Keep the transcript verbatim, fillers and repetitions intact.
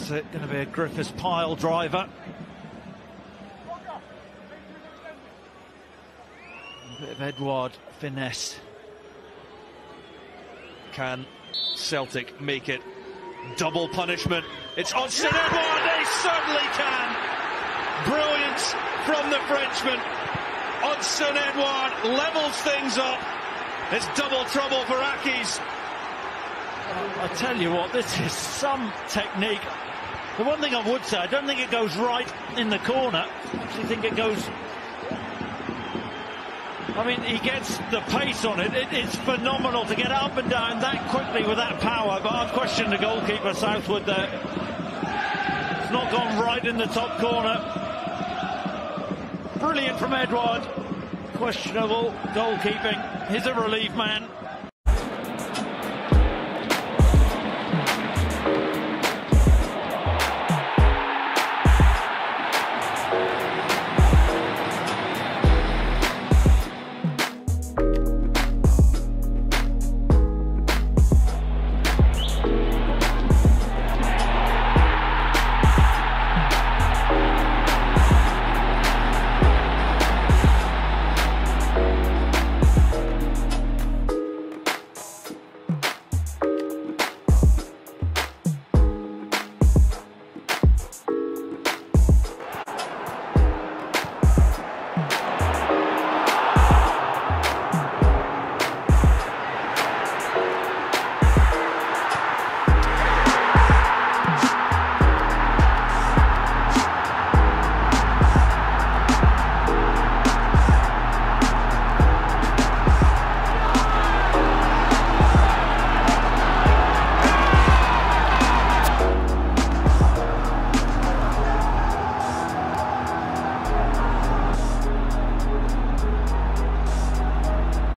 It's going to be a Griffiths pile driver. A bit of Edouard finesse. Can Celtic make it double punishment? It's Odsonne Édouard. They certainly can. Brilliance from the Frenchman. Odsonne Édouard levels things up. It's double trouble for Aki's. I tell you what, this is some technique. The one thing I would say, I don't think it goes right in the corner. I actually think it goes... I mean, he gets the pace on it. it. It's phenomenal to get up and down that quickly with that power, but I've questioned the goalkeeper, Southwood, there. It's not gone right in the top corner. Brilliant from Edouard. Questionable goalkeeping. He's a relief man.